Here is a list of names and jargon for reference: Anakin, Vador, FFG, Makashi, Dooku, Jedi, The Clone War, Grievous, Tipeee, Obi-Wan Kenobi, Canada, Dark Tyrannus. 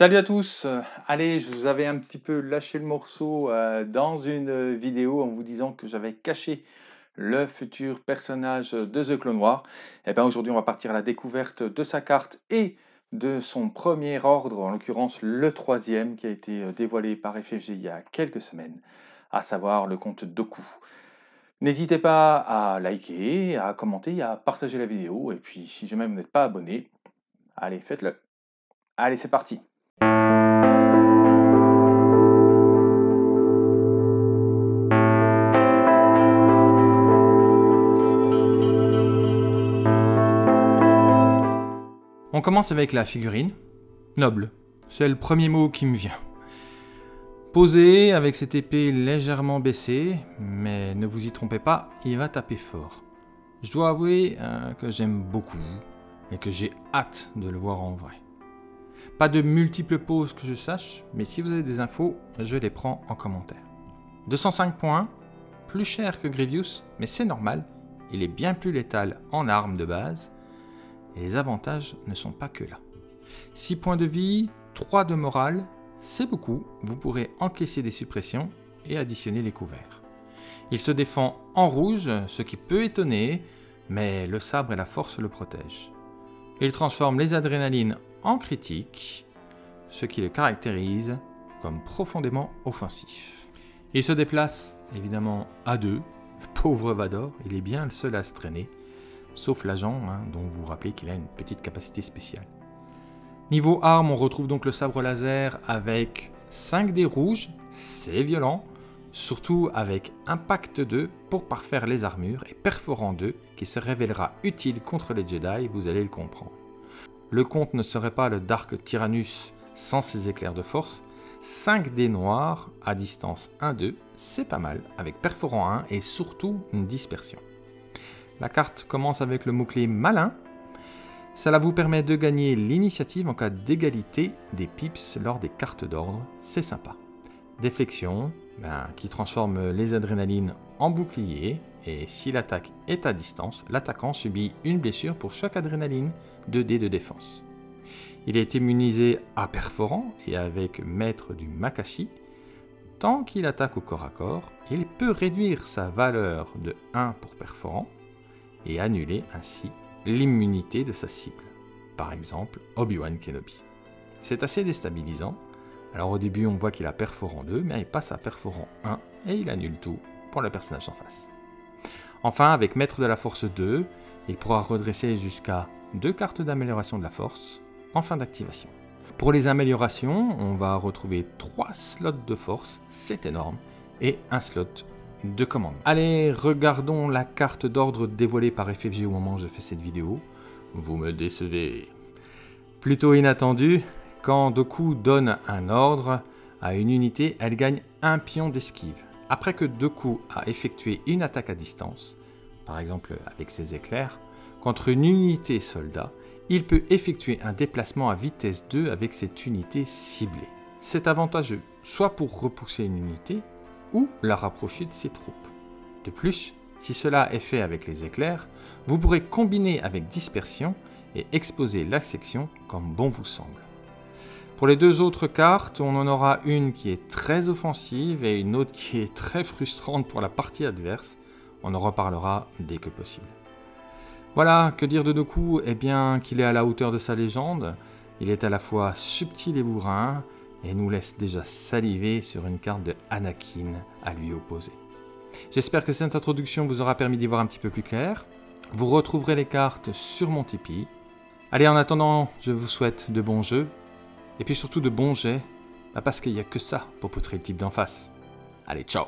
Salut à tous! Allez, je vous avais un petit peu lâché le morceau dans une vidéo en vous disant que j'avais caché le futur personnage de The Clone War. Et bien aujourd'hui, on va partir à la découverte de sa carte et de son premier ordre, en l'occurrence le troisième qui a été dévoilé par FFG il y a quelques semaines, à savoir le compte Dooku. N'hésitez pas à liker, à commenter, à partager la vidéo, et puis si jamais vous n'êtes pas abonné, allez, faites-le! Allez, c'est parti! On commence avec la figurine. Noble, c'est le premier mot qui me vient. Posée avec cette épée légèrement baissée, mais ne vous y trompez pas, il va taper fort. Je dois avouer que j'aime beaucoup et que j'ai hâte de le voir en vrai. Pas de multiples poses que je sache, mais si vous avez des infos, je les prends en commentaire. 205 points, plus cher que Grievous, mais c'est normal, il est bien plus létal en armes de base. Et les avantages ne sont pas que là. 6 points de vie, 3 de morale, c'est beaucoup, vous pourrez encaisser des suppressions et additionner les couverts. Il se défend en rouge, ce qui peut étonner, mais le sabre et la force le protègent. Il transforme les adrénalines en critiques, ce qui le caractérise comme profondément offensif. Il se déplace évidemment à deux, pauvre Vador, il est bien le seul à se traîner. Sauf l'agent, dont vous vous rappelez qu'il a une petite capacité spéciale. Niveau armes, on retrouve donc le sabre laser avec 5 dés rouges, c'est violent, surtout avec Impact 2 pour parfaire les armures et Perforant 2 qui se révélera utile contre les Jedi, vous allez le comprendre. Le compte ne serait pas le Dark Tyrannus sans ses éclairs de force, 5 dés noirs à distance 1-2, c'est pas mal, avec Perforant 1 et surtout une dispersion. La carte commence avec le mot-clé « malin ». Cela vous permet de gagner l'initiative en cas d'égalité des pips lors des cartes d'ordre, c'est sympa. Déflexion, qui transforme les adrénalines en bouclier, et si l'attaque est à distance, l'attaquant subit une blessure pour chaque adrénaline, 2 dés de défense. Il est immunisé à Perforant et avec Maître du Makashi. Tant qu'il attaque au corps à corps, il peut réduire sa valeur de 1 pour Perforant, et annuler ainsi l'immunité de sa cible, par exemple Obi-Wan Kenobi. C'est assez déstabilisant, alors au début on voit qu'il a Perforant 2, mais il passe à Perforant 1 et il annule tout pour le personnage en face. Enfin, avec Maître de la Force 2, il pourra redresser jusqu'à 2 cartes d'amélioration de la force en fin d'activation. Pour les améliorations, on va retrouver 3 slots de force, c'est énorme, et un slot de commande. Allez, regardons la carte d'ordre dévoilée par FFG au moment où je fais cette vidéo. Vous me décevez. Plutôt inattendu, quand Dooku donne un ordre à une unité, elle gagne un pion d'esquive. Après que Dooku a effectué une attaque à distance, par exemple avec ses éclairs, contre une unité soldat, il peut effectuer un déplacement à vitesse 2 avec cette unité ciblée. C'est avantageux, soit pour repousser une unité, ou la rapprocher de ses troupes. De plus, si cela est fait avec les éclairs, vous pourrez combiner avec dispersion et exposer la section comme bon vous semble. Pour les deux autres cartes, on en aura une qui est très offensive et une autre qui est très frustrante pour la partie adverse. On en reparlera dès que possible. Voilà, que dire de Dooku? Eh bien qu'il est à la hauteur de sa légende, il est à la fois subtil et bourrin, et nous laisse déjà saliver sur une carte de Anakin à lui opposer. J'espère que cette introduction vous aura permis d'y voir un petit peu plus clair. Vous retrouverez les cartes sur mon Tipeee. Allez, en attendant, je vous souhaite de bons jeux, et puis surtout de bons jets, parce qu'il n'y a que ça pour poutrer le type d'en face. Allez, ciao!